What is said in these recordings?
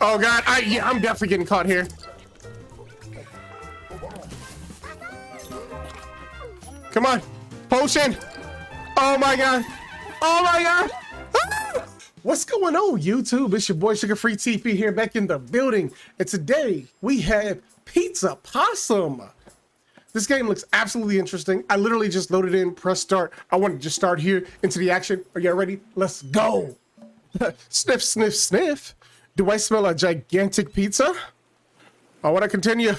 Oh god, I'm definitely getting caught here. Come on, potion. Oh my god. Oh my god. What's going on, YouTube? It's your boy SugarFreeTP here, back in the building, and today we have Pizza Possum. This game looks absolutely interesting. I literally just loaded in, press start. I want to just start here into the action. Are y'all ready? Let's go. Sniff, sniff, sniff. Do I smell a gigantic pizza? I want to continue.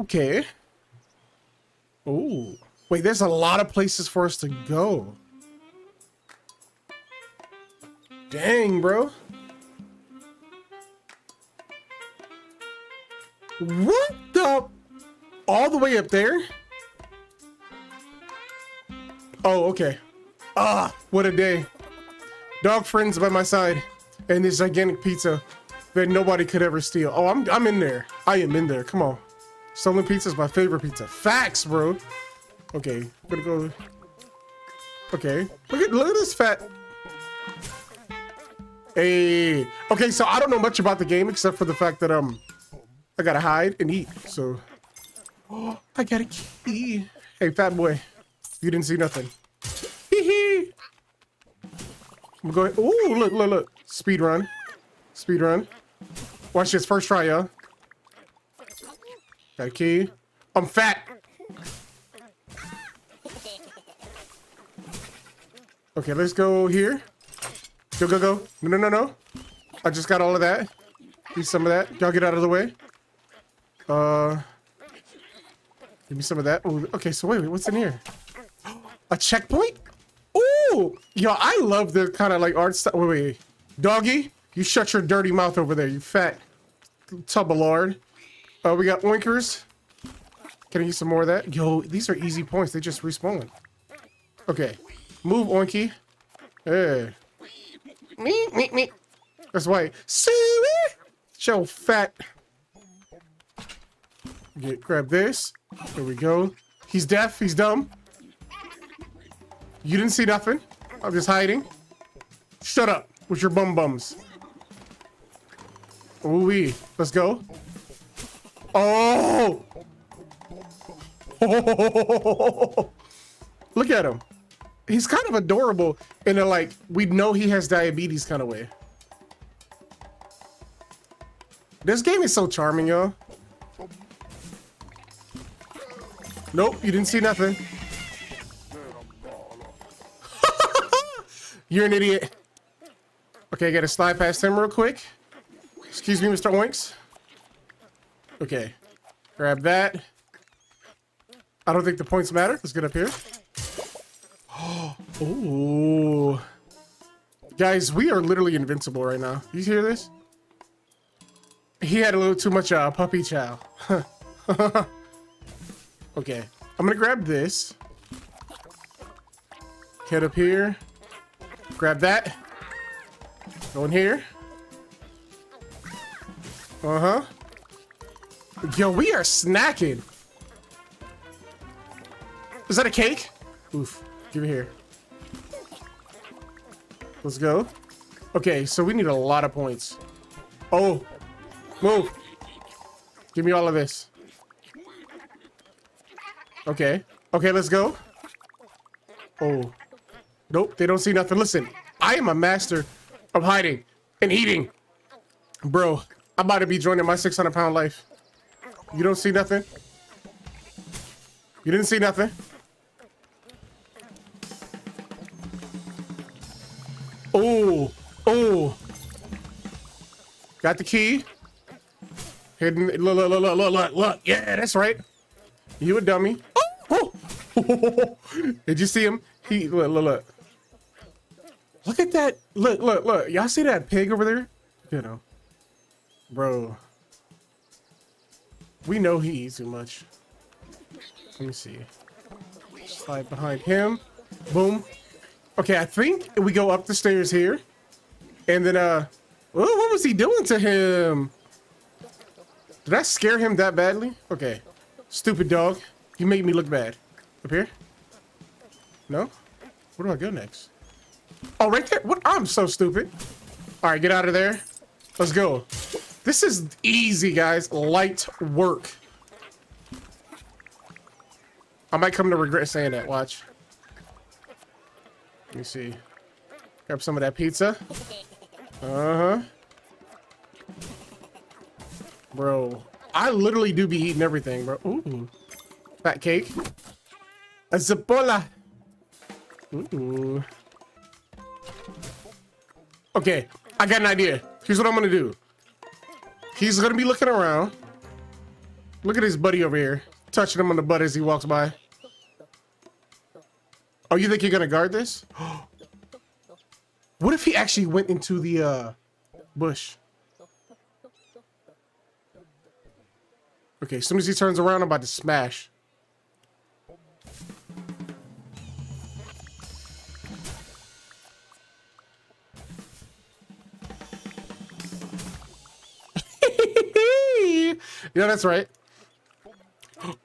Okay. Oh, wait, there's a lot of places for us to go. Dang, bro. What the? All the way up there? Oh, okay. Ah, what a day. Dog friends by my side and this gigantic pizza that nobody could ever steal. Oh, I'm in there. I am in there. Come on. Stolen pizza is my favorite pizza. Facts, bro. Okay, I'm gonna go. Okay. Look at this fat. Hey. Okay, so I don't know much about the game except for the fact that I gotta hide and eat. So. Oh, I got a key. Hey, fat boy, you didn't see nothing. Hee hee. I'm going. Ooh, look, look, look. Speed run. Speed run. Watch this first try, y'all. Got a key. I'm fat. Okay, let's go here. Go, go, go. No, no, no, no. I just got all of that. Need some of that. Y'all get out of the way. Give me some of that. Ooh, okay, so wait, what's in here? A checkpoint? Ooh! Yo, I love the kind of like art stuff. Wait, wait. Doggy, you shut your dirty mouth over there, you fat tub of lard. We got oinkers. Can I use some more of that? Yo, these are easy points. They just respawn. Okay. Move, oinky. Hey. Me, me, me. That's white. See me? Yo, fat. Get, grab this. There we go. He's deaf. He's dumb. You didn't see nothing. I'm just hiding. Shut up with your bum bums. Ooh-wee. Let's go. Oh! Oh! Look at him. He's kind of adorable in a, like, we know he has diabetes kind of way. This game is so charming, y'all. Nope, you didn't see nothing. You're an idiot. Okay, I gotta slide past him real quick. Excuse me, Mr. Oinks. Okay, grab that. I don't think the points matter. Let's get up here. Oh, ooh. Guys, we are literally invincible right now. You hear this? He had a little too much puppy chow. Okay, I'm gonna grab this. Head up here. Grab that. Go in here. Uh-huh. Yo, we are snacking. Is that a cake? Oof. Give me here. Let's go. Okay, so we need a lot of points. Oh. Move. Give me all of this. Okay. Okay, let's go. Oh. Nope, they don't see nothing. Listen, I am a master of hiding and eating. Bro, I'm about to be joining my 600-pound life. You don't see nothing? You didn't see nothing? Oh. Oh. Got the key. Hidden. Look, look, look, look, look, look. Yeah, that's right. You a dummy. Oh, oh. Did you see him? He look, look, look. Look at that. Look, look, look. Y'all see that pig over there? You know, bro. We know he eats too much. Let me see. Slide behind him. Boom. Okay, I think we go up the stairs here, and then oh, what was he doing to him? Did I scare him that badly? Okay. Stupid dog. You made me look bad. Up here? No? Where do I go next? Oh, right there. What? I'm so stupid. All right, get out of there. Let's go. This is easy, guys. Light work. I might come to regret saying that. Watch. Let me see. Grab some of that pizza. Uh-huh. Bro. I literally do be eating everything, bro. Ooh. Fat cake. A Zapola. Ooh. Okay. I got an idea. Here's what I'm going to do. He's going to be looking around. Look at his buddy over here. Touching him on the butt as he walks by. Oh, you think you're going to guard this? What if he actually went into the bush? Okay, as soon as he turns around, I'm about to smash. Yeah, that's right.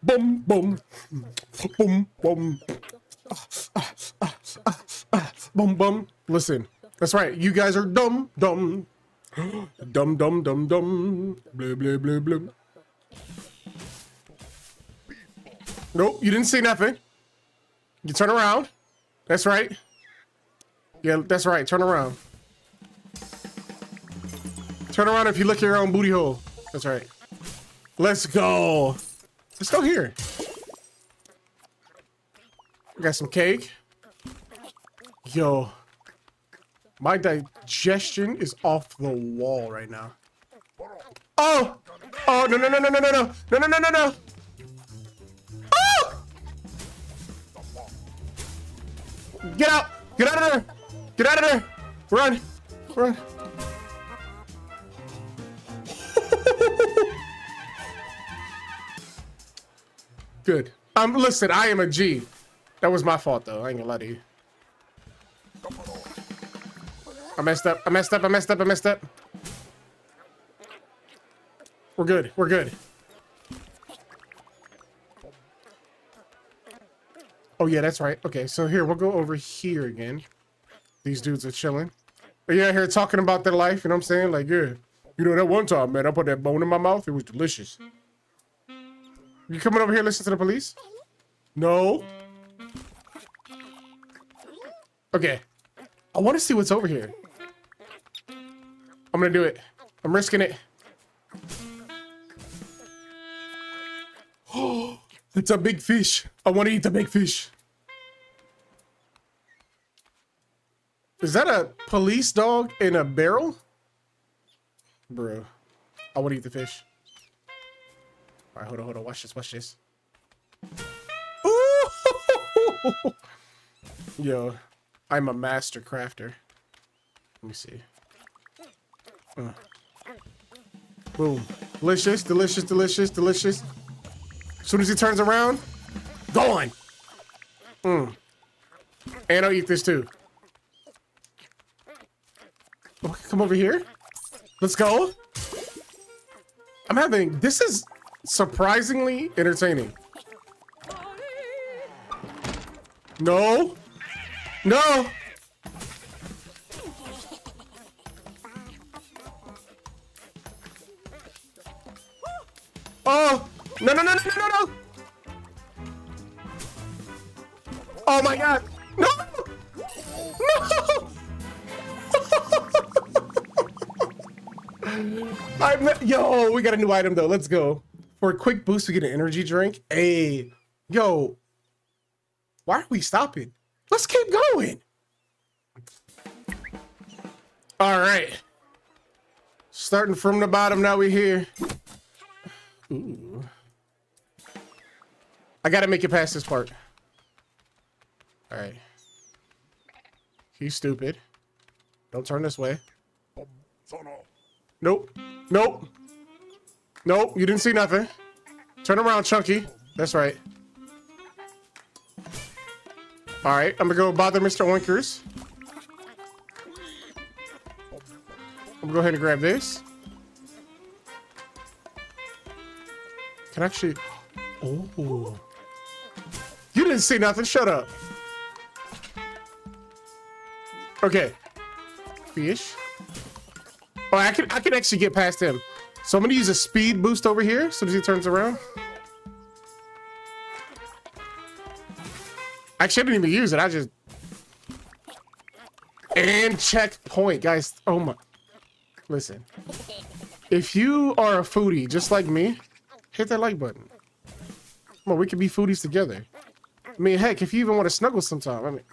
Boom, boom, boom, boom, boom, boom. Listen, that's right. You guys are dumb, dumb, dumb, dumb, dumb, dumb. Blah, blah, blah, blah. Nope, you didn't see nothing. You turn around. That's right. Yeah, that's right. Turn around. Turn around if you look at your own booty hole. That's right. Let's go. Let's go here. We got some cake. Yo. My digestion is off the wall right now. Oh! Oh, no, no, no, no, no, no, no. No, no, no, no, no. Oh! Get out. Get out of there. Get out of there. Run. Run. Good. Listen, I am a G. That was my fault though. I ain't gonna lie to you. I messed up. I messed up. I messed up. I messed up. We're good. We're good. Oh yeah, that's right. Okay, so here we'll go over here again. These dudes are chilling. But yeah, here talking about their life. You know what I'm saying? Like, yeah, you know that one time, man, I put that bone in my mouth. It was delicious. You coming over here and listen to the police? No. Okay. I want to see what's over here. I'm going to do it. I'm risking it. Oh, it's a big fish. I want to eat the big fish. Is that a police dog in a barrel? Bro, I want to eat the fish. All right, hold on, hold on. Watch this, watch this. Ooh! Yo, I'm a master crafter. Let me see. Boom. Delicious, delicious, delicious, delicious. As soon as he turns around, gone. And I'll eat this too. Oh, come over here. Let's go. I'm having... This is... surprisingly entertaining. No, no. Oh, no, no, no, no, no, no. Oh my God. No, no. Yo, we got a new item though. Let's go. For a quick boost, we get an energy drink. Hey, yo, why are we stopping? Let's keep going. All right. Starting from the bottom, now we're here. Ooh. I got to make it past this part. All right. He's stupid. Don't turn this way. Nope. Nope. Nope, you didn't see nothing. Turn around, Chunky. That's right. All right, I'm gonna go bother Mr. Oinkers. I'm gonna go ahead and grab this. Can I actually... Oh. You didn't see nothing, shut up. Okay. Fish. Oh, I can actually get past him. So I'm gonna use a speed boost over here as soon as he turns around. Actually, I didn't even use it. I just... And checkpoint, guys. Oh my... Listen. If you are a foodie, just like me, hit that like button. Come on, we can be foodies together. I mean, heck, if you even want to snuggle sometime, I mean...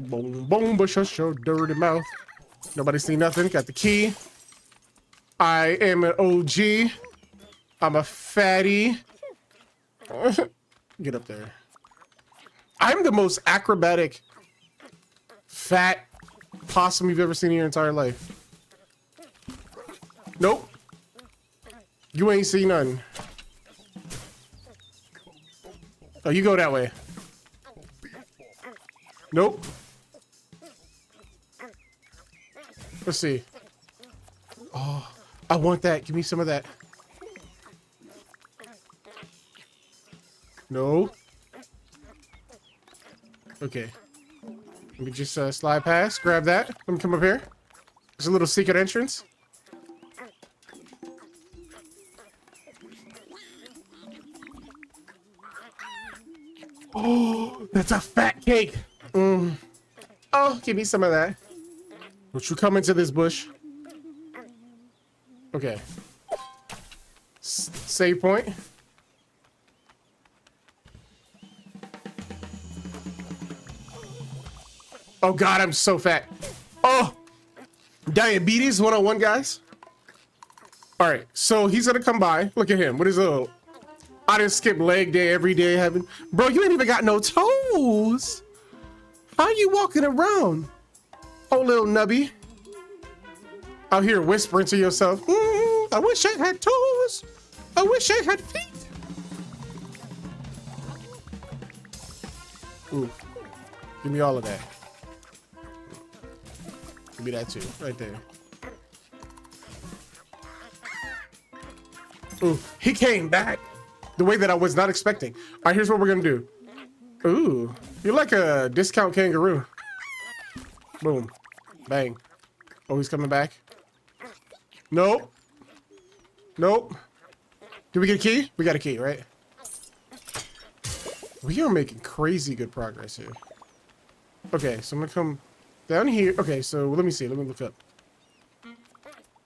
Boom, boom, but shut your dirty mouth. Nobody see nothing. Got the key. I am an OG. I'm a fatty. Get up there. I'm the most acrobatic fat possum you've ever seen in your entire life. Nope. You ain't seen nothing. Oh, you go that way. Nope. Let's see. Oh, I want that. Give me some of that. No. Okay. Let me just slide past. Grab that. Let me come up here. There's a little secret entrance. Oh, that's a fat cake. Mm. Oh, give me some of that. Don't you come into this bush. Okay. Save point. Oh God, I'm so fat. Oh, diabetes 101, guys. All right, so he's gonna come by. Look at him. What is the? I didn't skip leg day every day, heaven. Bro, you ain't even got no toes. How are you walking around? Oh, little nubby. Out here whispering to yourself, I wish I had toes. I wish I had feet. Ooh, give me all of that. Give me that too, right there. Ooh, he came back the way that I was not expecting. All right, here's what we're gonna do. Ooh, you're like a discount kangaroo. Boom. Bang. Oh, he's coming back. Nope. Nope. Did we get a key? We got a key, right? We are making crazy good progress here. Okay, so I'm gonna come down here. Okay, so let me see. Let me look up.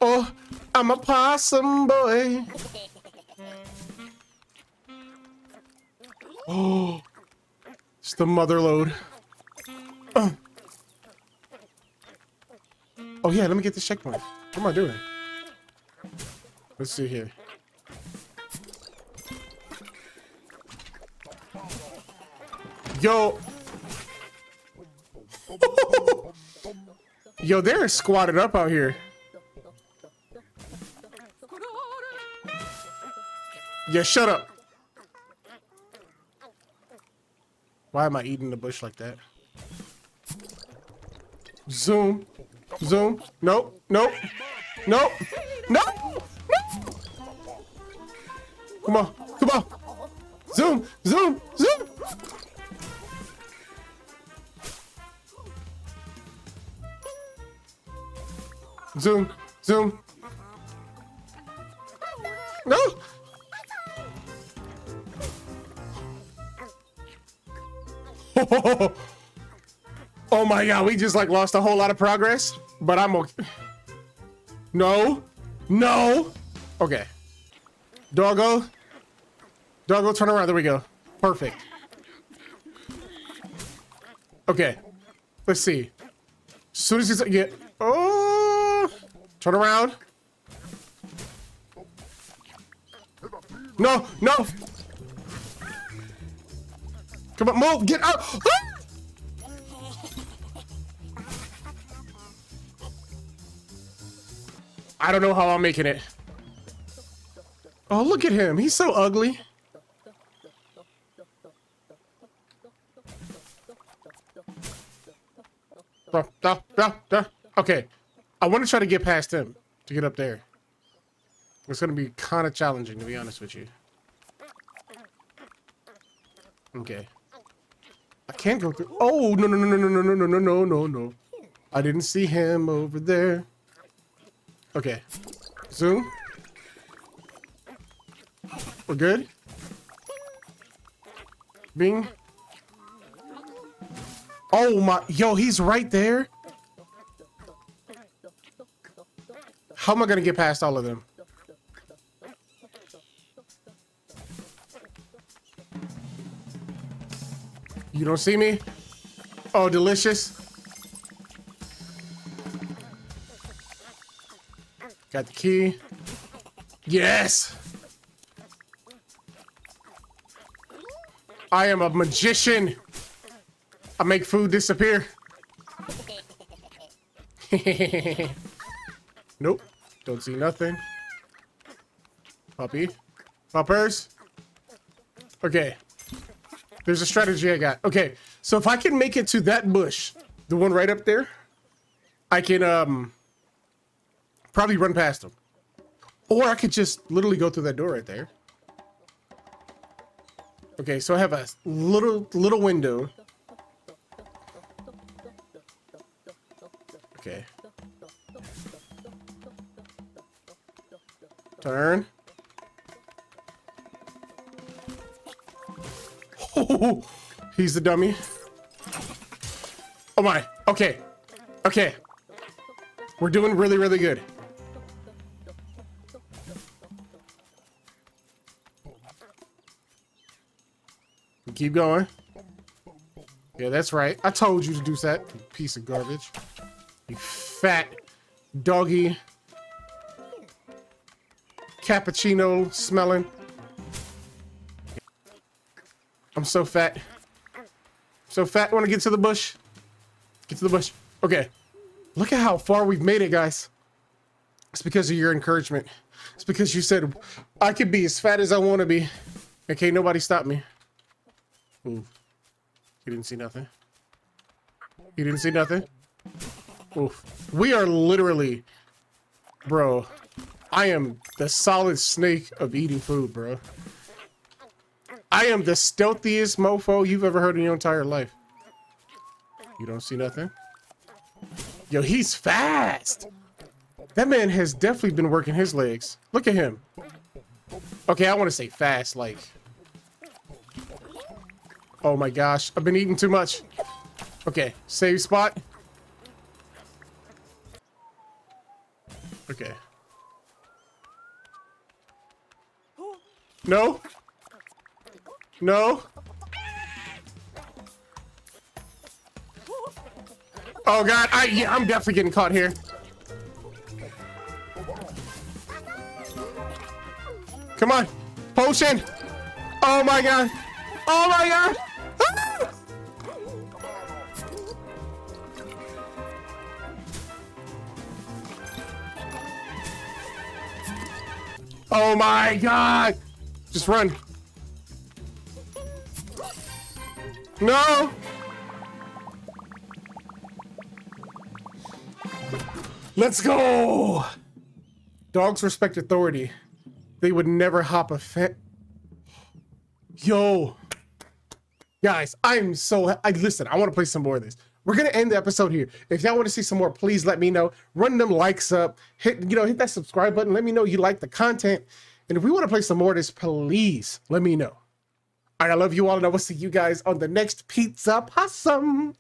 Oh, I'm a possum boy. Oh, it's the mother load. Oh yeah, let me get this checkpoint. What am I doing? Let's see here. Yo. Yo, they're squatted up out here. Yeah, shut up. Why am I eating the bush like that? Zoom. Zoom. Nope. Nope. Nope. No. No. Come on. Come on. Zoom. Zoom. Zoom. Zoom. Zoom. No. Oh my God, we just like lost a whole lot of progress. But I'm okay. No. No. Okay. Doggo. Doggo, turn around. There we go. Perfect. Okay. Let's see. As soon as he's... Yeah. Oh. Turn around. No. No. Come on. Move. Get out. Ah! I don't know how I'm making it. Oh, look at him. He's so ugly. Okay. I want to try to get past him to get up there. It's going to be kind of challenging, to be honest with you. Okay. I can't go through. Oh, no, no, no, no, no, no, no, no, no, no, no. I didn't see him over there. Okay. Zoom. We're good. Bing. Oh my, yo, he's right there. How am I gonna get past all of them? You don't see me? Oh, delicious. Got the key. Yes. I am a magician. I make food disappear. Nope. Don't see nothing. Puppy. Puppers. Okay. There's a strategy I got. Okay. So if I can make it to that bush, the one right up there, I can probably run past them. Or I could just literally go through that door right there. Okay, so I have a little window. Okay. Turn. Oh, he's the dummy. Oh my. Okay. Okay. We're doing really, really good. We keep going. Yeah, that's right. I told you to do that, you piece of garbage. You fat doggy. Cappuccino smelling. I'm so fat. So fat. Want to get to the bush? Get to the bush. Okay. Look at how far we've made it, guys. It's because of your encouragement. It's because you said, I could be as fat as I want to be. Okay, nobody stop me. Ooh. You didn't see nothing. You didn't see nothing. Oof. We are literally... Bro, I am the solid snake of eating food, bro. I am the stealthiest mofo you've ever heard in your entire life. You don't see nothing? Yo, he's fast. That man has definitely been working his legs. Look at him. Okay, I want to say fast, like. Oh my gosh, I've been eating too much. Okay, save spot. Okay. No. No. Oh god, I'm definitely getting caught here. Come on. Potion. Oh my god. Oh my god. Ah! Oh my god. Just run. No. Let's go! Dogs respect authority. They would never hop a fence. Yo. Guys, I'm so... Listen, I want to play some more of this. We're going to end the episode here. If y'all want to see some more, please let me know. Run them likes up. Hit that subscribe button. Let me know you like the content. And if we want to play some more of this, please let me know. All right, I love you all, and I will see you guys on the next Pizza Possum.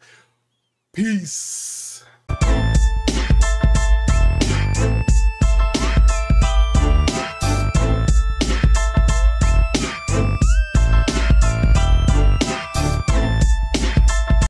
Peace.